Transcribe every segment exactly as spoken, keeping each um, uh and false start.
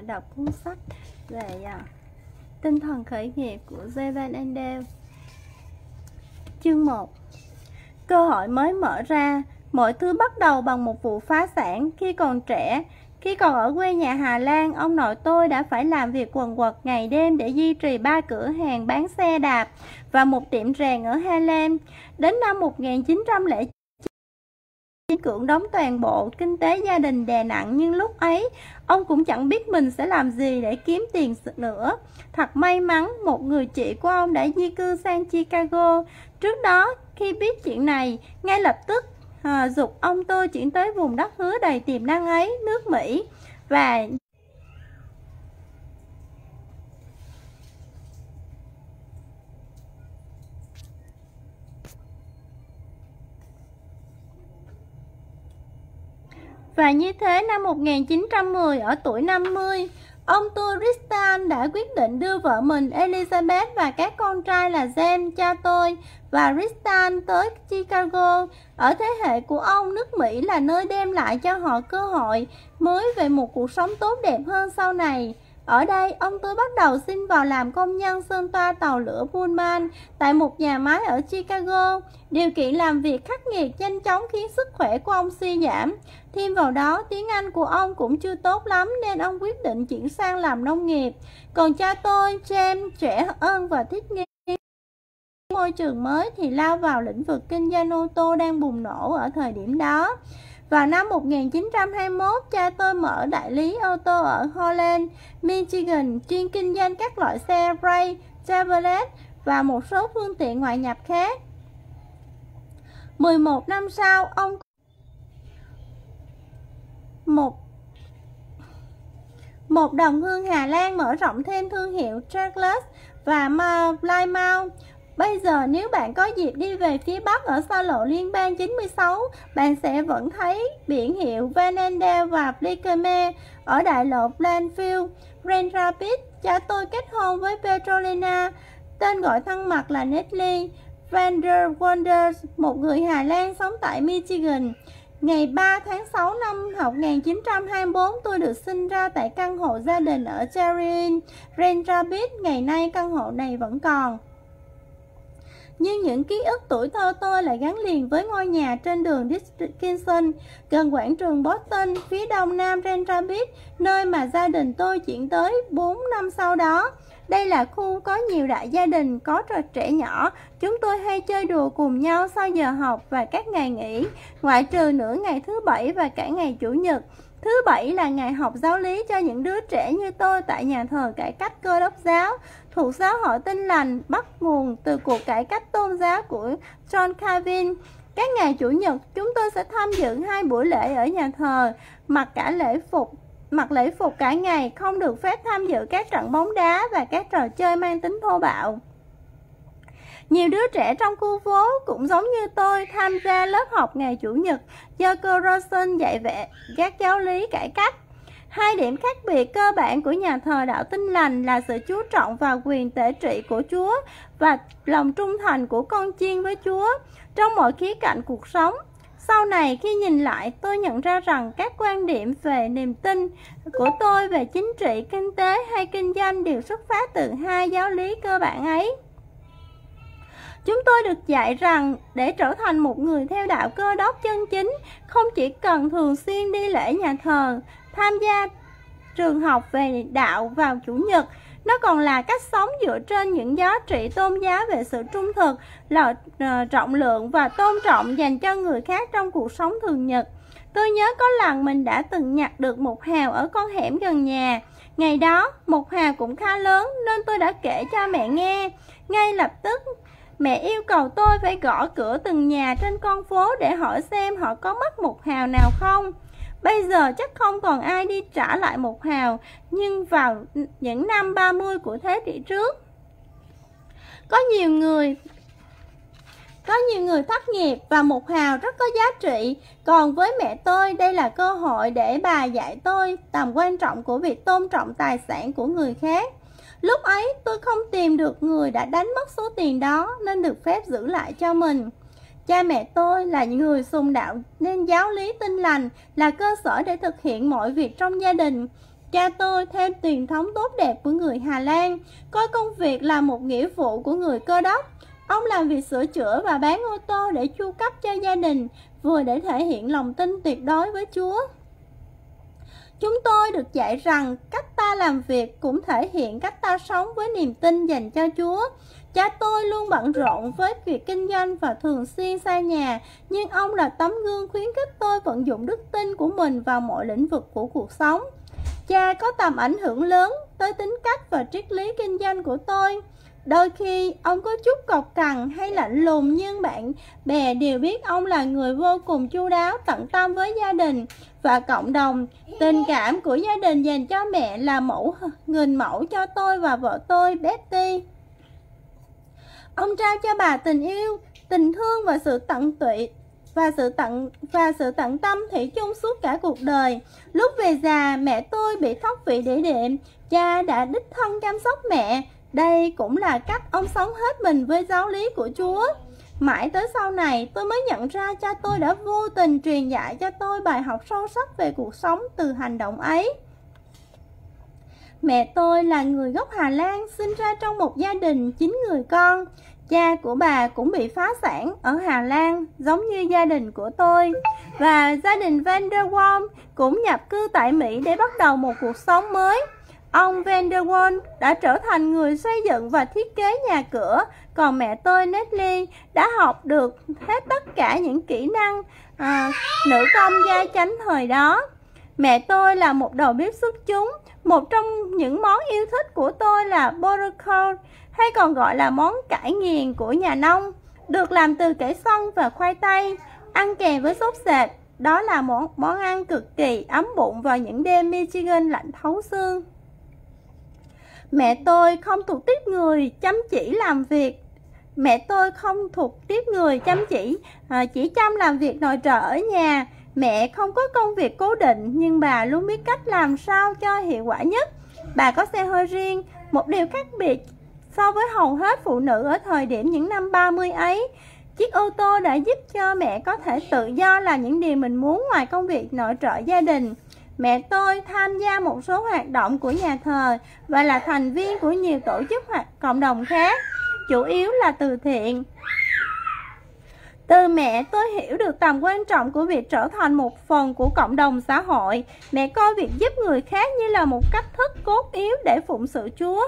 đọc cuốn sách về à, tinh thần khởi nghiệp của Jay Van Andel. Chương một. Cơ hội mới mở ra. Mọi thứ bắt đầu bằng một vụ phá sản. Khi còn trẻ, khi còn ở quê nhà Hà Lan, ông nội tôi đã phải làm việc quần quật ngày đêm để duy trì ba cửa hàng bán xe đạp và một tiệm rèn ở Harlem. Đến năm một nghìn chín trăm lẻ chín, chính cưỡng đóng toàn bộ, kinh tế gia đình đè nặng, nhưng lúc ấy ông cũng chẳng biết mình sẽ làm gì để kiếm tiền nữa. Thật may mắn, một người chị của ông đã di cư sang Chicago. Trước đó, khi biết chuyện này, ngay lập tức à, giục ông tôi chuyển tới vùng đất hứa đầy tiềm năng ấy, nước Mỹ. Và Và như thế, năm một nghìn chín trăm mười, ở tuổi năm mươi, ông tôi Ristan đã quyết định đưa vợ mình Elizabeth và các con trai là James, cha tôi, và Ristan tới Chicago. Ở thế hệ của ông, nước Mỹ là nơi đem lại cho họ cơ hội mới về một cuộc sống tốt đẹp hơn sau này. Ở đây, ông tôi bắt đầu xin vào làm công nhân sơn toa tàu lửa Pullman tại một nhà máy ở Chicago. Điều kiện làm việc khắc nghiệt nhanh chóng khiến sức khỏe của ông suy giảm. Thêm vào đó, tiếng Anh của ông cũng chưa tốt lắm nên ông quyết định chuyển sang làm nông nghiệp. Còn cha tôi, James, trẻ hơn và thích nghi môi trường mới thì lao vào lĩnh vực kinh doanh ô tô đang bùng nổ ở thời điểm đó. Vào năm một nghìn chín trăm hai mươi mốt, cha tôi mở đại lý ô tô ở Holland, Michigan, chuyên kinh doanh các loại xe Ray, Chevrolet và một số phương tiện ngoại nhập khác. mười một năm sau, ông một một đồng hương Hà Lan mở rộng thêm thương hiệu Douglas và Plymouth. Bây giờ, nếu bạn có dịp đi về phía Bắc ở xa lộ liên bang chín mươi sáu, bạn sẽ vẫn thấy biển hiệu Van Andel và Buttercream ở đại lộ Plainfield, Grand Rapids. Cha tôi kết hôn với Petrolina, tên gọi thân mật là Nedley Vander Wonders, một người Hà Lan sống tại Michigan. Ngày ba tháng sáu năm học một nghìn chín trăm hai mươi tư, tôi được sinh ra tại căn hộ gia đình ở Cherry Inn, Grand Rapids. Ngày nay, căn hộ này vẫn còn. Nhưng những ký ức tuổi thơ tôi lại gắn liền với ngôi nhà trên đường Dickinson, gần quảng trường Boston, phía đông nam Grand Rapids, nơi mà gia đình tôi chuyển tới bốn năm sau đó. Đây là khu có nhiều đại gia đình, có trò trẻ nhỏ. Chúng tôi hay chơi đùa cùng nhau sau giờ học và các ngày nghỉ, ngoại trừ nửa ngày thứ bảy và cả ngày chủ nhật. Thứ bảy là ngày học giáo lý cho những đứa trẻ như tôi tại nhà thờ cải cách Cơ Đốc giáo, thuộc giáo hội Tin lành, bắt nguồn từ cuộc cải cách tôn giáo của John Calvin. Các ngày chủ nhật, chúng tôi sẽ tham dự hai buổi lễ ở nhà thờ, mặc cả lễ phục, mặc lễ phục cả ngày, không được phép tham dự các trận bóng đá và các trò chơi mang tính thô bạo. Nhiều đứa trẻ trong khu phố cũng giống như tôi tham gia lớp học ngày chủ nhật do cô Rosson dạy về các giáo lý cải cách. Hai điểm khác biệt cơ bản của nhà thờ đạo Tin lành là sự chú trọng vào quyền tể trị của Chúa và lòng trung thành của con chiên với Chúa trong mọi khía cạnh cuộc sống. Sau này, khi nhìn lại, tôi nhận ra rằng các quan điểm về niềm tin của tôi về chính trị, kinh tế hay kinh doanh đều xuất phát từ hai giáo lý cơ bản ấy. Chúng tôi được dạy rằng để trở thành một người theo đạo Cơ Đốc chân chính, không chỉ cần thường xuyên đi lễ nhà thờ, tham gia trường học về đạo vào chủ nhật, nó còn là cách sống dựa trên những giá trị tôn giáo về sự trung thực, là rộng lượng và tôn trọng dành cho người khác trong cuộc sống thường nhật. Tôi nhớ có lần mình đã từng nhặt được một hào ở con hẻm gần nhà. Ngày đó, một hào cũng khá lớn nên tôi đã kể cho mẹ nghe. Ngay lập tức, mẹ yêu cầu tôi phải gõ cửa từng nhà trên con phố để hỏi xem họ có mất một hào nào không. Bây giờ chắc không còn ai đi trả lại một hào, nhưng vào những năm ba mươi của thế kỷ trước, có nhiều người có nhiều người thất nghiệp và một hào rất có giá trị. Còn với mẹ tôi, đây là cơ hội để bà dạy tôi tầm quan trọng của việc tôn trọng tài sản của người khác. Lúc ấy, tôi không tìm được người đã đánh mất số tiền đó nên được phép giữ lại cho mình. Cha mẹ tôi là những người sùng đạo nên giáo lý Tin lành là cơ sở để thực hiện mọi việc trong gia đình. Cha tôi thêm truyền thống tốt đẹp của người Hà Lan, coi công việc là một nghĩa vụ của người cơ đốc. Ông làm việc sửa chữa và bán ô tô để chu cấp cho gia đình, vừa để thể hiện lòng tin tuyệt đối với Chúa. Chúng tôi được dạy rằng cách ta làm việc cũng thể hiện cách ta sống với niềm tin dành cho Chúa. Cha tôi luôn bận rộn với việc kinh doanh và thường xuyên xa nhà, nhưng ông là tấm gương khuyến khích tôi vận dụng đức tin của mình vào mọi lĩnh vực của cuộc sống. Cha có tầm ảnh hưởng lớn tới tính cách và triết lý kinh doanh của tôi. Đôi khi ông có chút cộc cằn hay lạnh lùng, nhưng bạn bè đều biết ông là người vô cùng chu đáo, tận tâm với gia đình và cộng đồng. Tình cảm của gia đình dành cho mẹ là mẫu hình mẫu cho tôi và vợ tôi, Betty. Ông trao cho bà tình yêu, tình thương và sự tận tụy và sự tận và sự tận tâm thủy chung suốt cả cuộc đời. Lúc về già, mẹ tôi bị thoát vị đĩa đệm, cha đã đích thân chăm sóc mẹ. Đây cũng là cách ông sống hết mình với giáo lý của Chúa. Mãi tới sau này tôi mới nhận ra cha tôi đã vô tình truyền dạy cho tôi bài học sâu sắc về cuộc sống từ hành động ấy. Mẹ tôi là người gốc Hà Lan, sinh ra trong một gia đình chín người con. Cha của bà cũng bị phá sản ở Hà Lan, giống như gia đình của tôi. Và gia đình Vanderwaal cũng nhập cư tại Mỹ để bắt đầu một cuộc sống mới. Ông Vanderwaal đã trở thành người xây dựng và thiết kế nhà cửa, còn mẹ tôi, Nedley, đã học được hết tất cả những kỹ năng à, nữ công gia chánh thời đó. Mẹ tôi là một đầu bếp xuất chúng. Một trong những món yêu thích của tôi là buttercream, hay còn gọi là món cải nghiền của nhà nông, được làm từ cải xoăn và khoai tây, ăn kèm với sốt sệt. Đó là món, món ăn cực kỳ ấm bụng vào những đêm Michigan lạnh thấu xương. Mẹ tôi không thuộc tiếp người chăm chỉ làm việc. Mẹ tôi không thuộc tiếp người chăm chỉ, chỉ chăm làm việc nội trợ ở nhà. Mẹ không có công việc cố định, nhưng bà luôn biết cách làm sao cho hiệu quả nhất. Bà có xe hơi riêng, một điều khác biệt so với hầu hết phụ nữ ở thời điểm những năm ba mươi ấy. Chiếc ô tô đã giúp cho mẹ có thể tự do làm những điều mình muốn ngoài công việc nội trợ gia đình. Mẹ tôi tham gia một số hoạt động của nhà thờ và là thành viên của nhiều tổ chức hoặc cộng đồng khác, chủ yếu là từ thiện. Từ mẹ, tôi hiểu được tầm quan trọng của việc trở thành một phần của cộng đồng xã hội. Mẹ coi việc giúp người khác như là một cách thức cốt yếu để phụng sự Chúa.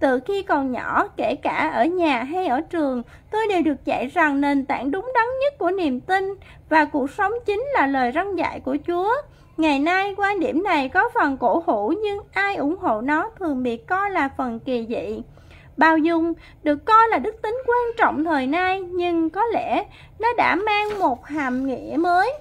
Từ khi còn nhỏ, kể cả ở nhà hay ở trường, tôi đều được dạy rằng nền tảng đúng đắn nhất của niềm tin và cuộc sống chính là lời răn dạy của Chúa. Ngày nay, quan điểm này có phần cổ hủ, nhưng ai ủng hộ nó thường bị coi là phần kỳ dị. Bao dung được coi là đức tính quan trọng thời nay, nhưng có lẽ nó đã mang một hàm nghĩa mới.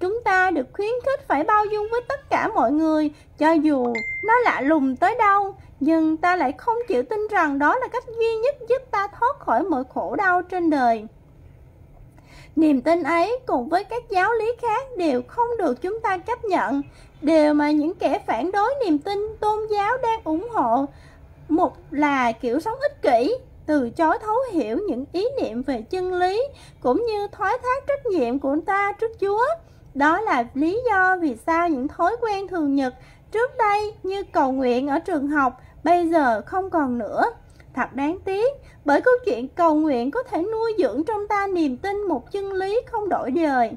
Chúng ta được khuyến khích phải bao dung với tất cả mọi người, cho dù nó lạ lùng tới đâu, nhưng ta lại không chịu tin rằng đó là cách duy nhất giúp ta thoát khỏi mọi khổ đau trên đời. Niềm tin ấy cùng với các giáo lý khác đều không được chúng ta chấp nhận. Điều mà những kẻ phản đối niềm tin tôn giáo đang ủng hộ một là kiểu sống ích kỷ, từ chối thấu hiểu những ý niệm về chân lý, cũng như thoái thác trách nhiệm của ta trước Chúa. Đó là lý do vì sao những thói quen thường nhật trước đây như cầu nguyện ở trường học bây giờ không còn nữa. Thật đáng tiếc, bởi câu chuyện cầu nguyện có thể nuôi dưỡng trong ta niềm tin một chân lý không đổi đời.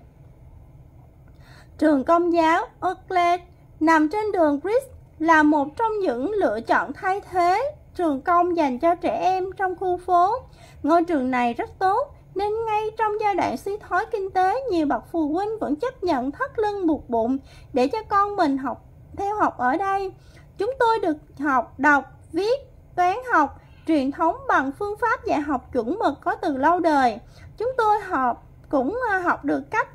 Trường Công giáo Oakland nằm trên đường Bridge là một trong những lựa chọn thay thế trường công dành cho trẻ em trong khu phố. Ngôi trường này rất tốt, nên ngay trong giai đoạn suy thoái kinh tế, nhiều bậc phụ huynh vẫn chấp nhận thắt lưng buộc bụng để cho con mình học theo học ở đây. Chúng tôi được học đọc, viết, toán học truyền thống bằng phương pháp dạy học chuẩn mực có từ lâu đời. Chúng tôi học cũng học được cách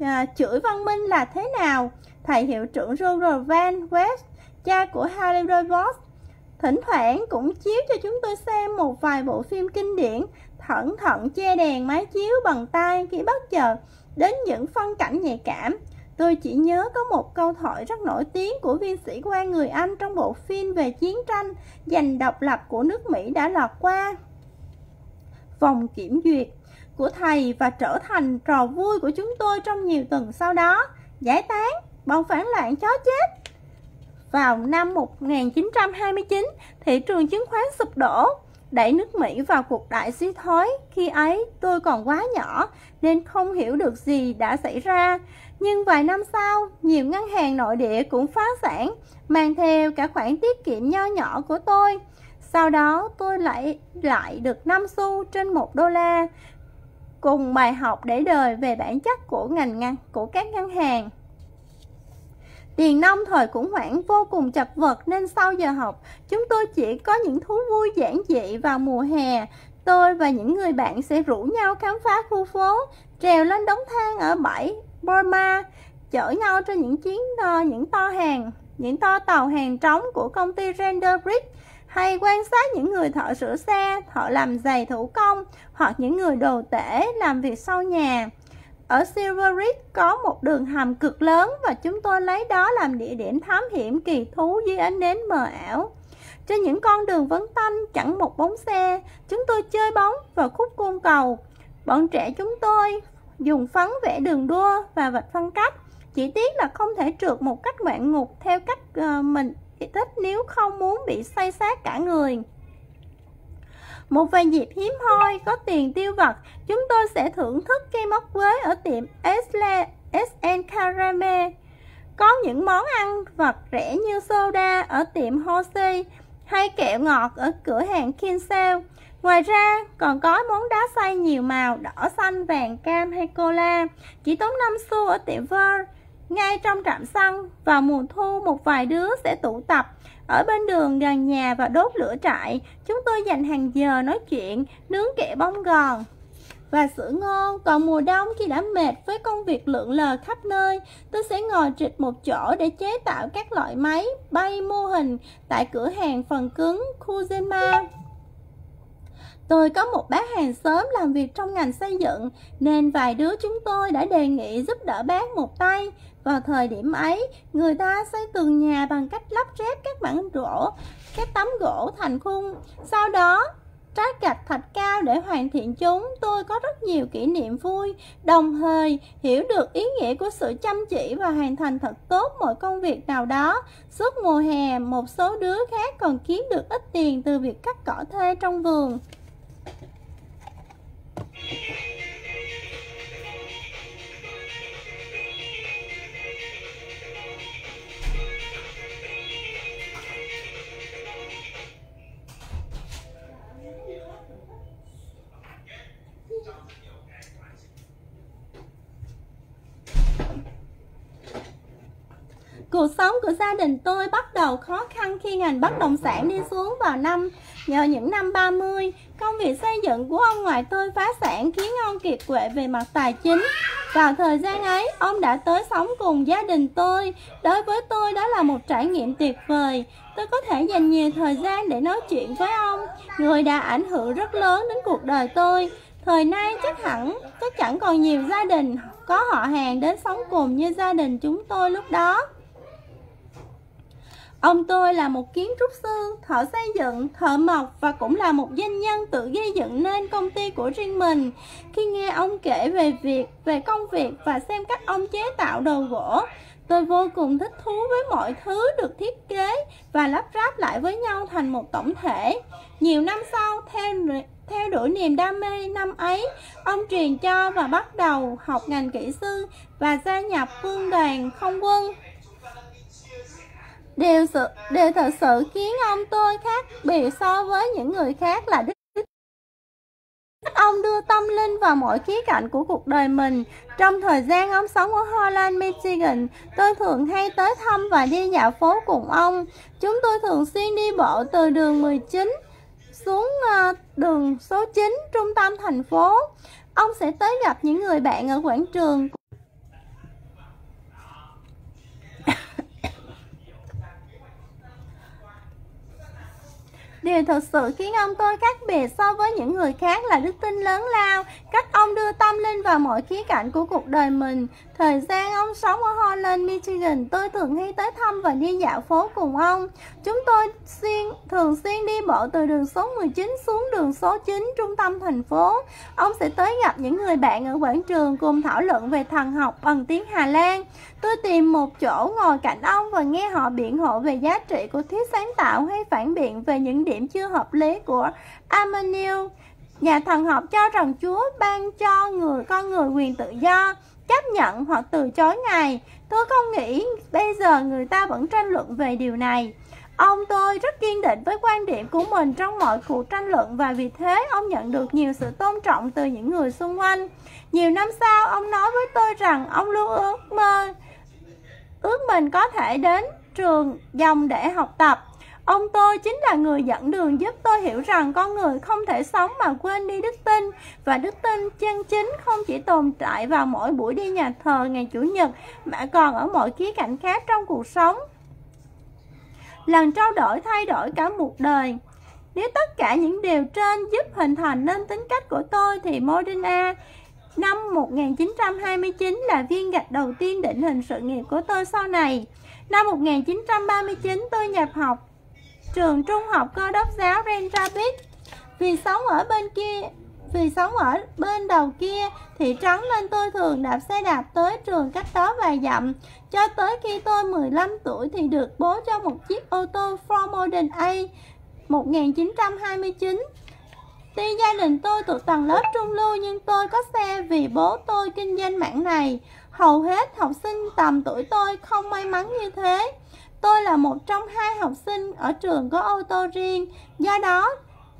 à, chửi văn minh là thế nào. Thầy hiệu trưởng Roger Van West, cha của Harry Roberts, thỉnh thoảng cũng chiếu cho chúng tôi xem một vài bộ phim kinh điển, thẩn thận che đèn máy chiếu bằng tay khi bất chợt đến những phân cảnh nhạy cảm. Tôi chỉ nhớ có một câu thoại rất nổi tiếng của viên sĩ quan người Anh trong bộ phim về chiến tranh giành độc lập của nước Mỹ đã lọt qua vòng kiểm duyệt của thầy và trở thành trò vui của chúng tôi trong nhiều tuần sau đó. Giải tán, bọn phản loạn chó chết. Vào năm một nghìn chín trăm hai mươi chín, thị trường chứng khoán sụp đổ, đẩy nước Mỹ vào cuộc đại suy thoái. Khi ấy tôi còn quá nhỏ nên không hiểu được gì đã xảy ra. Nhưng vài năm sau, nhiều ngân hàng nội địa cũng phá sản, mang theo cả khoản tiết kiệm nho nhỏ của tôi. Sau đó tôi lại lại được năm xu trên một đô la, cùng bài học để đời về bản chất của ngành ngân của các ngân hàng. Tiền nông thời khủng hoảng vô cùng chật vật nên sau giờ học, chúng tôi chỉ có những thú vui giản dị. Vào mùa hè, tôi và những người bạn sẽ rủ nhau khám phá khu phố, trèo lên đống thang ở bãi Burma, chở nhau trên những chuyến đò, những to hàng, những to tàu hàng trống của công ty Render Brick, hay quan sát những người thợ sửa xe, thợ làm giày thủ công, hoặc những người đồ tể làm việc sau nhà. Ở Silver Ridge có một đường hầm cực lớn và chúng tôi lấy đó làm địa điểm thám hiểm kỳ thú dưới ánh nến mờ ảo. Trên những con đường vắng tanh chẳng một bóng xe, chúng tôi chơi bóng vào khúc côn cầu. Bọn trẻ chúng tôi dùng phấn vẽ đường đua và vạch phân cách, chỉ tiếc là không thể trượt một cách ngoạn mục theo cách uh, mình thích nếu không muốn bị say sát cả người. Một vài dịp hiếm hoi có tiền tiêu vặt, chúng tôi sẽ thưởng thức cây móc quế ở tiệm ét en Caramel. Có những món ăn vặt rẻ như soda ở tiệm Hosi hay kẹo ngọt ở cửa hàng Kinsale. Ngoài ra còn có món đá xay nhiều màu đỏ, xanh, vàng, cam hay cola, chỉ tốn năm xu ở tiệm Ver. Ngay trong trạm xăng, vào mùa thu, một vài đứa sẽ tụ tập ở bên đường gần nhà và đốt lửa trại. Chúng tôi dành hàng giờ nói chuyện, nướng kẹo bông gòn và sữa ngon. Còn mùa đông, khi đã mệt với công việc lượn lờ khắp nơi, tôi sẽ ngồi trịch một chỗ để chế tạo các loại máy bay mô hình tại cửa hàng phần cứng Kuzema. Tôi có một bác hàng xóm làm việc trong ngành xây dựng nên vài đứa chúng tôi đã đề nghị giúp đỡ bác một tay. Vào thời điểm ấy, người ta xây tường nhà bằng cách lắp ráp các bản gỗ, các tấm gỗ thành khung, sau đó trát gạch thạch cao để hoàn thiện chúng. Tôi có rất nhiều kỷ niệm vui, đồng thời hiểu được ý nghĩa của sự chăm chỉ và hoàn thành thật tốt mọi công việc nào đó. Suốt mùa hè, một số đứa khác còn kiếm được ít tiền từ việc cắt cỏ thuê trong vườn. Cuộc sống của gia đình tôi bắt đầu khó khăn khi ngành bất động sản đi xuống vào năm nhờ những năm ba mươi. Công việc xây dựng của ông ngoại tôi phá sản khiến ông kiệt quệ về mặt tài chính. Vào thời gian ấy, ông đã tới sống cùng gia đình tôi. Đối với tôi, đó là một trải nghiệm tuyệt vời. Tôi có thể dành nhiều thời gian để nói chuyện với ông, người đã ảnh hưởng rất lớn đến cuộc đời tôi. Thời nay chắc hẳn, chắc chẳng còn nhiều gia đình có họ hàng đến sống cùng như gia đình chúng tôi lúc đó. Ông tôi là một kiến trúc sư, thợ xây dựng, thợ mộc và cũng là một doanh nhân tự gây dựng nên công ty của riêng mình. Khi nghe ông kể về việc, về công việc và xem cách ông chế tạo đồ gỗ, tôi vô cùng thích thú với mọi thứ được thiết kế và lắp ráp lại với nhau thành một tổng thể. Nhiều năm sau, theo theo đuổi niềm đam mê năm ấy, ông truyền cho và bắt đầu học ngành kỹ sư và gia nhập quân đoàn không quân. Điều, sự, điều thật sự khiến ông tôi khác biệt so với những người khác là đức tính. Ông đưa tâm linh vào mọi khía cạnh của cuộc đời mình. Trong thời gian ông sống ở Holland, Michigan, tôi thường hay tới thăm và đi dạo phố cùng ông. Chúng tôi thường xuyên đi bộ từ đường mười chín xuống đường số chín, trung tâm thành phố. Ông sẽ tới gặp những người bạn ở quảng trường. Điều thực sự khiến ông tôi khác biệt so với những người khác là đức tin lớn lao, cách ông đưa tâm linh vào mọi khía cạnh của cuộc đời mình. Thời gian ông sống ở Holland, Michigan, tôi thường hay tới thăm và đi dạo phố cùng ông. Chúng tôi xuyên, thường xuyên đi bộ từ đường số mười chín xuống đường số chín, trung tâm thành phố. Ông sẽ tới gặp những người bạn ở quảng trường cùng thảo luận về thần học bằng tiếng Hà Lan. Tôi tìm một chỗ ngồi cạnh ông và nghe họ biện hộ về giá trị của thuyết sáng tạo hay phản biện về những điểm chưa hợp lý của Arminius. Nhà thần học cho rằng Chúa ban cho người con người quyền tự do, chấp nhận hoặc từ chối Ngài. Tôi không nghĩ bây giờ người ta vẫn tranh luận về điều này. Ông tôi rất kiên định với quan điểm của mình trong mọi cuộc tranh luận và vì thế ông nhận được nhiều sự tôn trọng từ những người xung quanh. Nhiều năm sau, ông nói với tôi rằng ông luôn ước mơ, ước mình có thể đến trường dòng để học tập. Ông tôi chính là người dẫn đường giúp tôi hiểu rằng con người không thể sống mà quên đi đức tin, và đức tin chân chính không chỉ tồn tại vào mỗi buổi đi nhà thờ ngày Chủ nhật mà còn ở mọi khía cạnh khác trong cuộc sống. Lần trao đổi thay đổi cả một đời. Nếu tất cả những điều trên giúp hình thành nên tính cách của tôi thì Modena năm một nghìn chín trăm hai mươi chín là viên gạch đầu tiên định hình sự nghiệp của tôi sau này. Năm một nghìn chín trăm ba mươi chín tôi nhập học trường trung học cơ đốc giáo Grand Rapids. Vì sống ở bên kia, vì sống ở bên đầu kia thị trấn nên tôi thường đạp xe đạp tới trường cách đó vài dặm. Cho tới khi tôi mười lăm tuổi thì được bố cho một chiếc ô tô Ford Model A một nghìn chín trăm hai mươi chín. Tuy gia đình tôi thuộc tầng lớp trung lưu nhưng tôi có xe vì bố tôi kinh doanh mảng này. Hầu hết học sinh tầm tuổi tôi không may mắn như thế. Tôi là một trong hai học sinh ở trường có ô tô riêng, do đó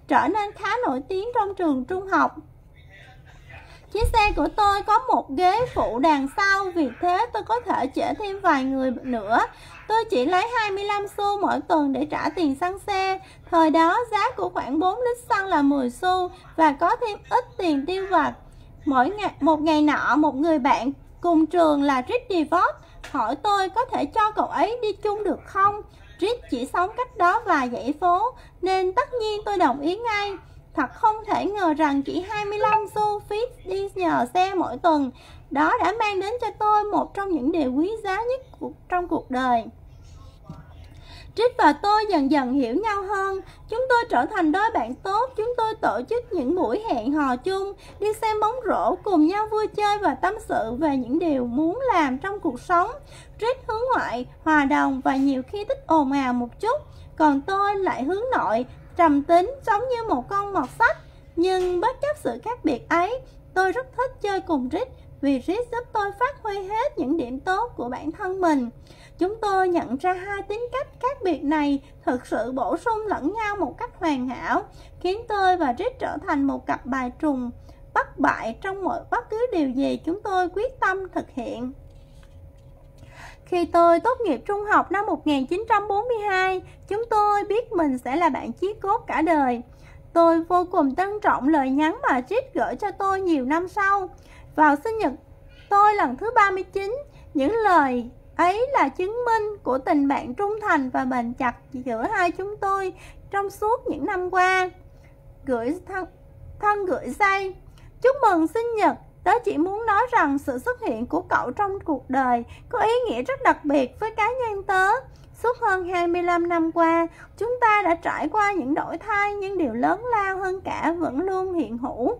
trở nên khá nổi tiếng trong trường trung học. Chiếc xe của tôi có một ghế phụ đằng sau, vì thế tôi có thể chở thêm vài người nữa. Tôi chỉ lấy hai mươi lăm xu mỗi tuần để trả tiền xăng xe. Thời đó giá của khoảng bốn lít xăng là mười xu và có thêm ít tiền tiêu vặt. Mỗi ngày, một ngày nọ, một người bạn cùng trường là Ricky Ford hỏi tôi có thể cho cậu ấy đi chung được không. Rick chỉ sống cách đó vài dãy phố nên tất nhiên tôi đồng ý ngay. Thật không thể ngờ rằng chỉ hai mươi lăm xu phí đi nhờ xe mỗi tuần đó đã mang đến cho tôi một trong những điều quý giá nhất trong cuộc đời. Rick và tôi dần dần hiểu nhau hơn. Chúng tôi trở thành đôi bạn tốt. Chúng tôi tổ chức những buổi hẹn hò chung, đi xem bóng rổ, cùng nhau vui chơi và tâm sự về những điều muốn làm trong cuộc sống. Rick hướng ngoại, hòa đồng và nhiều khi thích ồn ào một chút. Còn tôi lại hướng nội, trầm tính, giống như một con mọt sách. Nhưng bất chấp sự khác biệt ấy, tôi rất thích chơi cùng Rick vì Rick giúp tôi phát huy hết những điểm tốt của bản thân mình. Chúng tôi nhận ra hai tính cách khác biệt này thực sự bổ sung lẫn nhau một cách hoàn hảo, khiến tôi và Rick trở thành một cặp bài trùng bất bại trong mọi bất cứ điều gì chúng tôi quyết tâm thực hiện. Khi tôi tốt nghiệp trung học năm một nghìn chín trăm bốn mươi hai, chúng tôi biết mình sẽ là bạn chí cốt cả đời. Tôi vô cùng trân trọng lời nhắn mà Rick gửi cho tôi nhiều năm sau. Vào sinh nhật tôi lần thứ ba mươi chín, những lời ấy là chứng minh của tình bạn trung thành và bền chặt giữa hai chúng tôi trong suốt những năm qua. Gửi thân, thân gửi say. Chúc mừng sinh nhật. Tớ chỉ muốn nói rằng sự xuất hiện của cậu trong cuộc đời có ý nghĩa rất đặc biệt với cá nhân tớ. Suốt hơn hai mươi lăm năm qua, chúng ta đã trải qua những đổi thay, nhưng điều lớn lao hơn cả vẫn luôn hiện hữu.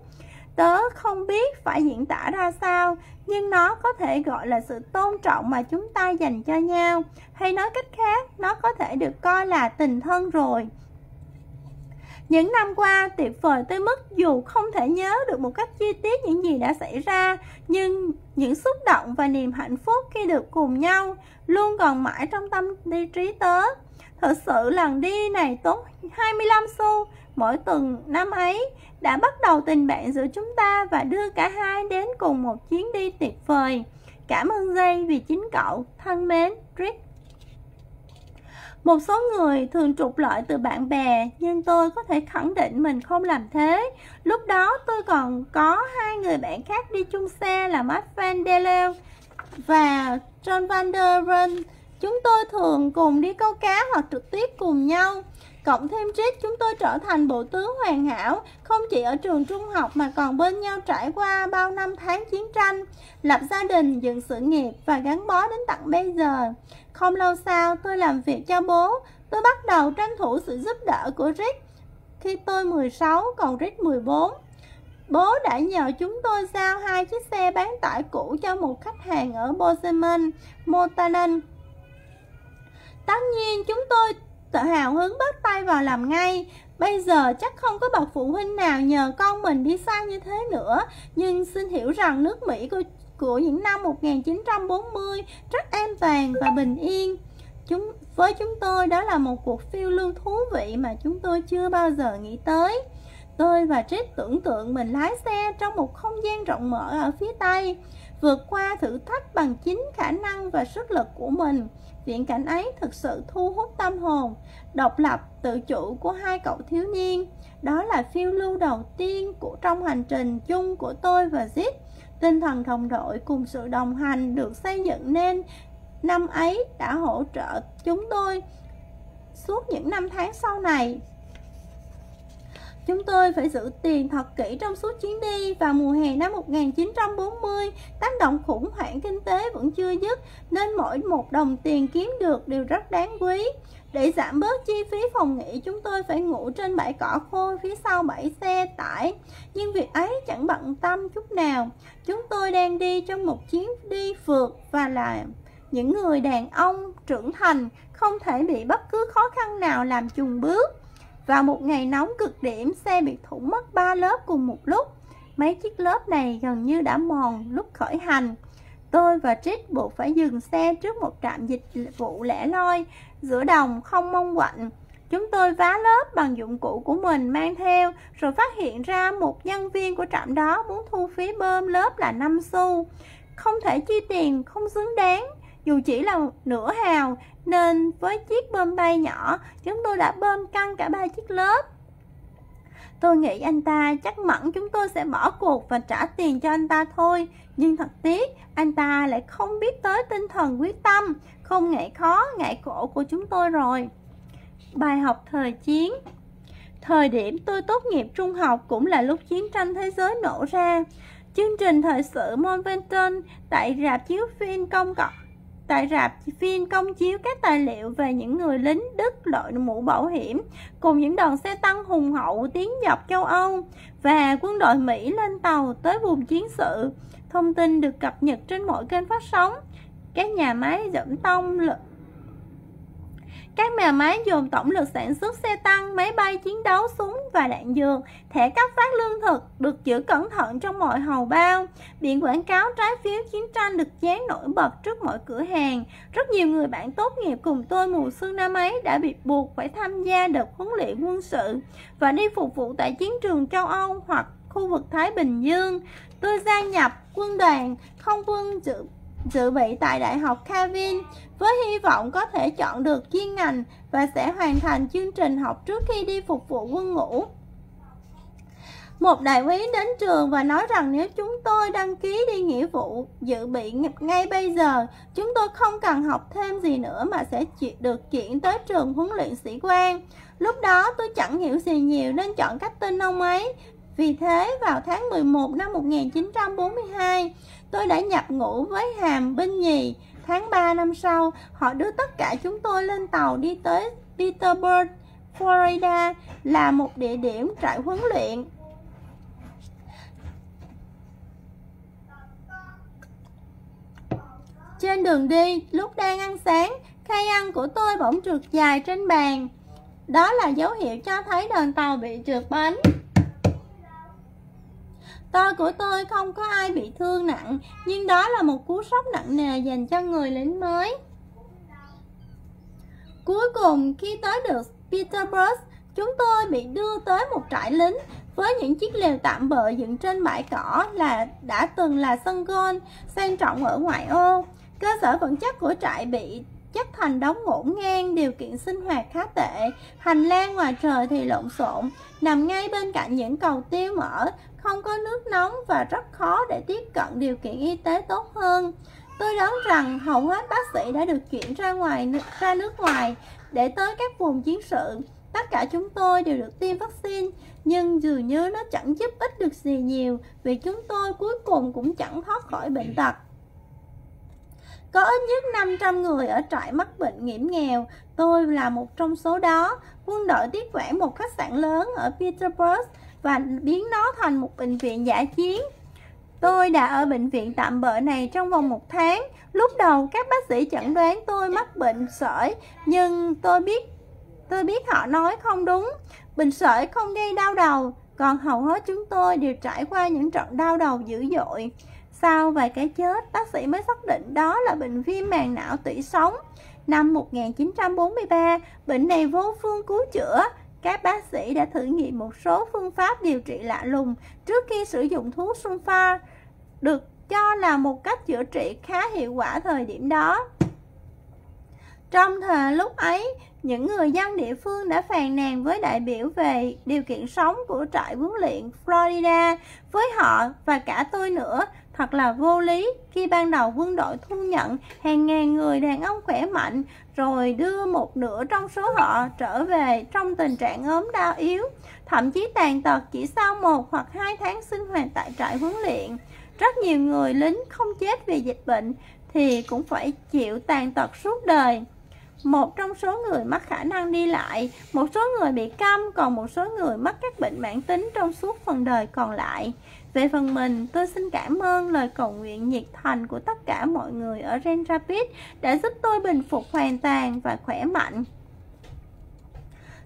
Tớ không biết phải diễn tả ra sao, nhưng nó có thể gọi là sự tôn trọng mà chúng ta dành cho nhau. Hay nói cách khác, nó có thể được coi là tình thân rồi. Những năm qua tuyệt vời tới mức dù không thể nhớ được một cách chi tiết những gì đã xảy ra, nhưng những xúc động và niềm hạnh phúc khi được cùng nhau luôn còn mãi trong tâm trí tớ. Thật sự lần đi này tốn hai mươi lăm xu mỗi tuần năm ấy đã bắt đầu tình bạn giữa chúng ta và đưa cả hai đến cùng một chuyến đi tuyệt vời. Cảm ơn Jay vì chính cậu. Thân mến, Rick. Một số người thường trục lợi từ bạn bè, nhưng tôi có thể khẳng định mình không làm thế. Lúc đó tôi còn có hai người bạn khác đi chung xe là Jay Van Andel và John Van Der Wonders. Chúng tôi thường cùng đi câu cá hoặc trượt tuyết cùng nhau. Cộng thêm Jack, chúng tôi trở thành bộ tứ hoàn hảo, không chỉ ở trường trung học mà còn bên nhau trải qua bao năm tháng chiến tranh, lập gia đình, dựng sự nghiệp và gắn bó đến tận bây giờ. Không lâu sau, tôi làm việc cho bố. Tôi bắt đầu tranh thủ sự giúp đỡ của Jack khi tôi mười sáu, còn Jack mười bốn. Bố đã nhờ chúng tôi giao hai chiếc xe bán tải cũ cho một khách hàng ở Bozeman, Montana. Tất nhiên chúng tôi tự hào hứng bắt tay vào làm ngay. Bây giờ chắc không có bậc phụ huynh nào nhờ con mình đi xa như thế nữa. Nhưng xin hiểu rằng nước Mỹ của, của những năm một nghìn chín trăm bốn mươi rất an toàn và bình yên. Chúng, với chúng tôi đó là một cuộc phiêu lưu thú vị mà chúng tôi chưa bao giờ nghĩ tới. Tôi và Jack tưởng tượng mình lái xe trong một không gian rộng mở ở phía Tây, vượt qua thử thách bằng chính khả năng và sức lực của mình. Viễn cảnh ấy thực sự thu hút tâm hồn độc lập, tự chủ của hai cậu thiếu niên. Đó là phiêu lưu đầu tiên của trong hành trình chung của tôi và Jack. Tinh thần đồng đội cùng sự đồng hành được xây dựng nên năm ấy đã hỗ trợ chúng tôi suốt những năm tháng sau này. Chúng tôi phải giữ tiền thật kỹ trong suốt chuyến đi. Vào mùa hè năm một nghìn chín trăm bốn mươi, tác động khủng hoảng kinh tế vẫn chưa dứt, nên mỗi một đồng tiền kiếm được đều rất đáng quý. Để giảm bớt chi phí phòng nghỉ, chúng tôi phải ngủ trên bãi cỏ khô phía sau bãi xe tải. Nhưng việc ấy chẳng bận tâm chút nào. Chúng tôi đang đi trong một chuyến đi phượt và là những người đàn ông trưởng thành, không thể bị bất cứ khó khăn nào làm chùn bước. Vào một ngày nóng cực điểm, xe bị thủng mất ba lớp cùng một lúc. Mấy chiếc lớp này gần như đã mòn lúc khởi hành. Tôi và Jack buộc phải dừng xe trước một trạm dịch vụ lẻ loi giữa đồng không mong quạnh. Chúng tôi vá lớp bằng dụng cụ của mình mang theo, rồi phát hiện ra một nhân viên của trạm đó muốn thu phí bơm lớp là năm xu. Không thể chi tiền không xứng đáng, dù chỉ là nửa hào, nên với chiếc bơm tay nhỏ, chúng tôi đã bơm căng cả ba chiếc lớp. Tôi nghĩ anh ta chắc mẫn chúng tôi sẽ bỏ cuộc và trả tiền cho anh ta thôi. Nhưng thật tiếc, anh ta lại không biết tới tinh thần quyết tâm, không ngại khó, ngại khổ của chúng tôi rồi. Bài học thời chiến. Thời điểm tôi tốt nghiệp trung học cũng là lúc chiến tranh thế giới nổ ra. Chương trình thời sự Montventon tại rạp chiếu phim công cộng. Tại rạp phim công chiếu các tài liệu về những người lính Đức đội mũ bảo hiểm cùng những đoàn xe tăng hùng hậu tiến dọc châu Âu và quân đội Mỹ lên tàu tới vùng chiến sự. Thông tin được cập nhật trên mọi kênh phát sóng. Các nhà máy dẫm tông lực Các nhà máy dồn tổng lực sản xuất xe tăng, máy bay chiến đấu, súng và đạn dược. Thẻ cấp phát lương thực được giữ cẩn thận trong mọi hầu bao. Biển quảng cáo trái phiếu chiến tranh được dán nổi bật trước mọi cửa hàng. Rất nhiều người bạn tốt nghiệp cùng tôi mùa xuân năm ấy đã bị buộc phải tham gia đợt huấn luyện quân sự và đi phục vụ tại chiến trường châu Âu hoặc khu vực Thái Bình Dương. Tôi gia nhập quân đoàn không quân dự dự bị tại Đại học Calvin với hy vọng có thể chọn được chuyên ngành và sẽ hoàn thành chương trình học trước khi đi phục vụ quân ngũ. Một đại úy đến trường và nói rằng nếu chúng tôi đăng ký đi nghĩa vụ dự bị ngay bây giờ, chúng tôi không cần học thêm gì nữa mà sẽ được chuyển tới trường huấn luyện sĩ quan. Lúc đó tôi chẳng hiểu gì nhiều nên chọn cách tin ông ấy. Vì thế, vào tháng mười một năm một nghìn chín trăm bốn mươi hai, tôi đã nhập ngũ với hàm binh nhì. Tháng ba năm sau, họ đưa tất cả chúng tôi lên tàu đi tới Petersburg, Florida, là một địa điểm trại huấn luyện. Trên đường đi, lúc đang ăn sáng, khay ăn của tôi bỗng trượt dài trên bàn. Đó là dấu hiệu cho thấy đoàn tàu bị trượt bánh. To của tôi không có ai bị thương nặng, nhưng đó là một cú sốc nặng nề dành cho người lính mới. Cuối cùng, khi tới được Petersburg, chúng tôi bị đưa tới một trại lính với những chiếc lều tạm bợ dựng trên bãi cỏ là đã từng là sân golf sang trọng ở ngoại ô. Cơ sở vật chất của trại bị chất thành đống ngổn ngang, điều kiện sinh hoạt khá tệ. Hành lang ngoài trời thì lộn xộn, nằm ngay bên cạnh những cầu tiêu mở, không có nước nóng và rất khó để tiếp cận điều kiện y tế tốt hơn. Tôi đoán rằng hầu hết bác sĩ đã được chuyển ra ngoài ra nước ngoài để tới các vùng chiến sự. Tất cả chúng tôi đều được tiêm vaccine, nhưng dường như nó chẳng giúp ích được gì nhiều, vì chúng tôi cuối cùng cũng chẳng thoát khỏi bệnh tật. Có ít nhất năm trăm người ở trại mắc bệnh hiểm nghèo, tôi là một trong số đó. Quân đội tiếp quản một khách sạn lớn ở Petersburg và biến nó thành một bệnh viện dã chiến. Tôi đã ở bệnh viện tạm bợ này trong vòng một tháng. Lúc đầu các bác sĩ chẩn đoán tôi mắc bệnh sởi, nhưng tôi biết tôi biết họ nói không đúng. Bệnh sởi không gây đau đầu, còn hầu hết chúng tôi đều trải qua những trận đau đầu dữ dội. Sau vài cái chết, bác sĩ mới xác định đó là bệnh viêm màng não tủy sống. Năm một nghìn chín trăm bốn mươi ba, bệnh này vô phương cứu chữa. Các bác sĩ đã thử nghiệm một số phương pháp điều trị lạ lùng trước khi sử dụng thuốc Sulfa, được cho là một cách chữa trị khá hiệu quả thời điểm đó. Trong thời lúc ấy, những người dân địa phương đã phàn nàn với đại biểu về điều kiện sống của trại huấn luyện Florida. Với họ và cả tôi nữa, thật là vô lý khi ban đầu quân đội thu nhận hàng ngàn người đàn ông khỏe mạnh, rồi đưa một nửa trong số họ trở về trong tình trạng ốm đau yếu, thậm chí tàn tật chỉ sau một hoặc hai tháng sinh hoạt tại trại huấn luyện. Rất nhiều người lính không chết vì dịch bệnh thì cũng phải chịu tàn tật suốt đời. Một trong số người mất khả năng đi lại, một số người bị câm, còn một số người mắc các bệnh mãn tính trong suốt phần đời còn lại. Về phần mình, tôi xin cảm ơn lời cầu nguyện nhiệt thành của tất cả mọi người ở Grand Rapids đã giúp tôi bình phục hoàn toàn và khỏe mạnh.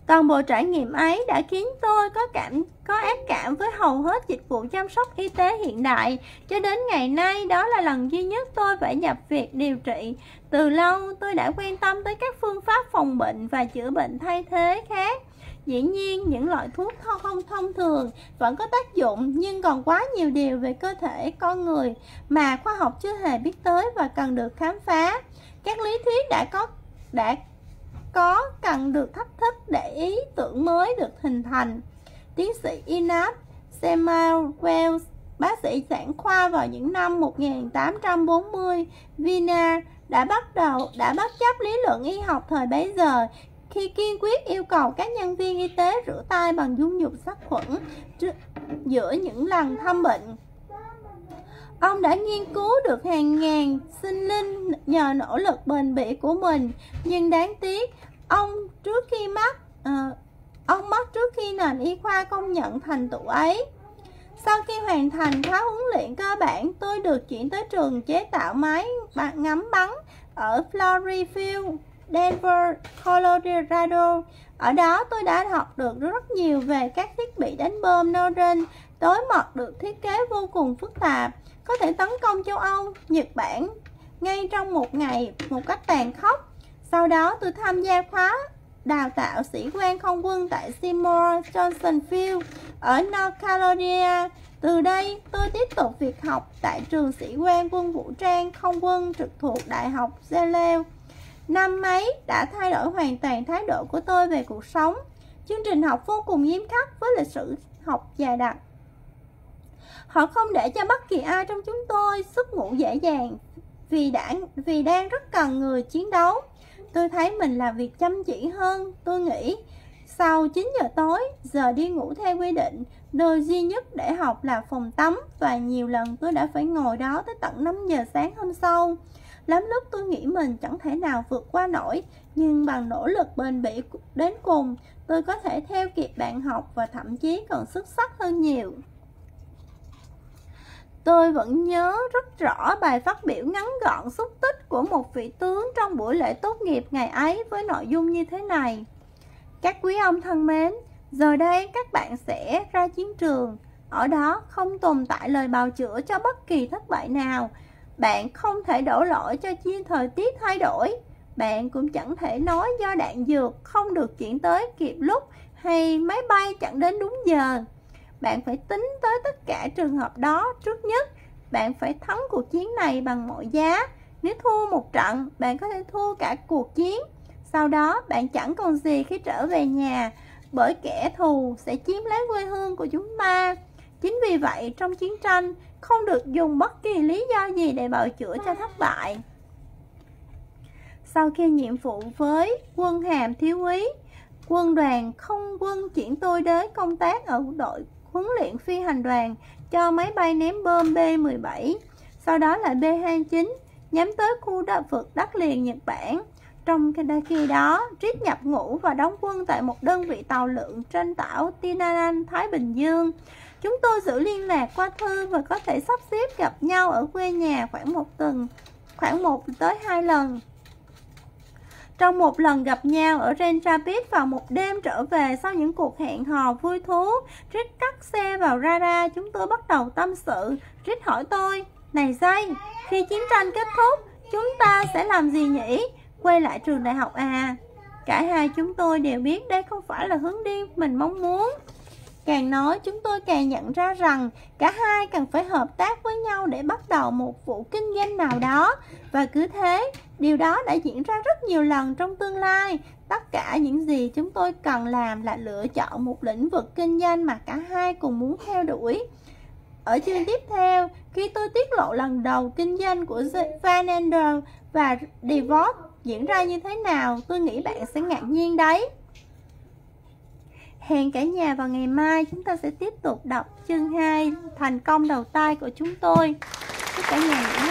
Toàn bộ trải nghiệm ấy đã khiến tôi có cảm có ác cảm với hầu hết dịch vụ chăm sóc y tế hiện đại. Cho đến ngày nay, đó là lần duy nhất tôi phải nhập viện điều trị. Từ lâu, tôi đã quan tâm tới các phương pháp phòng bệnh và chữa bệnh thay thế khác. Dĩ nhiên, những loại thuốc không thông thường vẫn có tác dụng, nhưng còn quá nhiều điều về cơ thể con người mà khoa học chưa hề biết tới và cần được khám phá. Các lý thuyết đã có đã có cần được thách thức để ý tưởng mới được hình thành. Tiến sĩ Enoch Samuel Wells, bác sĩ sản khoa vào những năm một nghìn tám trăm bốn mươi, Vina đã bắt đầu đã bất chấp lý luận y học thời bấy giờ khi kiên quyết yêu cầu các nhân viên y tế rửa tay bằng dung dịch sát khuẩn giữa những lần thăm bệnh. Ông đã nghiên cứu được hàng ngàn sinh linh nhờ nỗ lực bền bỉ của mình, nhưng đáng tiếc, ông trước khi mất, à, ông mất trước khi nền y khoa công nhận thành tựu ấy. Sau khi hoàn thành khóa huấn luyện cơ bản, tôi được chuyển tới trường chế tạo máy ngắm bắn ở Floryfield, Denver, Colorado. Ở đó tôi đã học được rất nhiều về các thiết bị đánh bom Norden tối mật được thiết kế vô cùng phức tạp, có thể tấn công châu Âu, Nhật Bản ngay trong một ngày một cách tàn khốc. Sau đó tôi tham gia khóa đào tạo sĩ quan không quân tại Seymour Johnson Field ở North Carolina. Từ đây tôi tiếp tục việc học tại trường sĩ quan quân vũ trang không quân trực thuộc Đại học Yale. Năm ấy đã thay đổi hoàn toàn thái độ của tôi về cuộc sống. Chương trình học vô cùng nghiêm khắc với lịch sử học dài đặc. Họ không để cho bất kỳ ai trong chúng tôi giấc ngủ dễ dàng vì đã vì đang rất cần người chiến đấu. Tôi thấy mình làm việc chăm chỉ hơn, tôi nghĩ. Sau chín giờ tối, giờ đi ngủ theo quy định, nơi duy nhất để học là phòng tắm, và nhiều lần tôi đã phải ngồi đó tới tận năm giờ sáng hôm sau. Lắm lúc tôi nghĩ mình chẳng thể nào vượt qua nổi, nhưng bằng nỗ lực bền bỉ đến cùng, tôi có thể theo kịp bạn học và thậm chí còn xuất sắc hơn nhiều. Tôi vẫn nhớ rất rõ bài phát biểu ngắn gọn xúc tích của một vị tướng trong buổi lễ tốt nghiệp ngày ấy với nội dung như thế này. Các quý ông thân mến, giờ đây các bạn sẽ ra chiến trường. Ở đó không tồn tại lời bào chữa cho bất kỳ thất bại nào. Bạn không thể đổ lỗi cho chi thời tiết thay đổi. Bạn cũng chẳng thể nói do đạn dược không được chuyển tới kịp lúc hay máy bay chẳng đến đúng giờ. Bạn phải tính tới tất cả trường hợp đó trước nhất. Bạn phải thắng cuộc chiến này bằng mọi giá. Nếu thua một trận, bạn có thể thua cả cuộc chiến. Sau đó, bạn chẳng còn gì khi trở về nhà, bởi kẻ thù sẽ chiếm lấy quê hương của chúng ta. Chính vì vậy, trong chiến tranh, không được dùng bất kỳ lý do gì để bào chữa cho thất bại. Sau khi nhiệm vụ với quân hàm thiếu úy, Quân đoàn không quân chuyển tôi đến công tác ở đội huấn luyện phi hành đoàn cho máy bay ném bom B mười bảy, sau đó là B hai mươi chín, nhắm tới khu đa vực đất liền Nhật Bản. Trong khi đó, Rick nhập ngũ và đóng quân tại một đơn vị tàu lượn trên đảo Tinanan, Thái Bình Dương. Chúng tôi giữ liên lạc qua thư và có thể sắp xếp gặp nhau ở quê nhà khoảng một tuần, khoảng một tới hai lần. Trong một lần gặp nhau ở Grand Rapids vào một đêm trở về sau những cuộc hẹn hò vui thú, Rick cắt xe vào radar, chúng tôi bắt đầu tâm sự. Rick hỏi tôi, này Jay, khi chiến tranh kết thúc, chúng ta sẽ làm gì nhỉ? Quay lại trường đại học à? Cả hai chúng tôi đều biết đây không phải là hướng đi mình mong muốn. Càng nói, chúng tôi càng nhận ra rằng cả hai cần phải hợp tác với nhau để bắt đầu một vụ kinh doanh nào đó. Và cứ thế, điều đó đã diễn ra rất nhiều lần trong tương lai. Tất cả những gì chúng tôi cần làm là lựa chọn một lĩnh vực kinh doanh mà cả hai cùng muốn theo đuổi. Ở chương tiếp theo, khi tôi tiết lộ lần đầu kinh doanh của Van Andel và Divorce diễn ra như thế nào, tôi nghĩ bạn sẽ ngạc nhiên đấy. Hẹn cả nhà vào ngày mai, chúng ta sẽ tiếp tục đọc chương hai thành công đầu tay của chúng tôi. Chúc cả nhà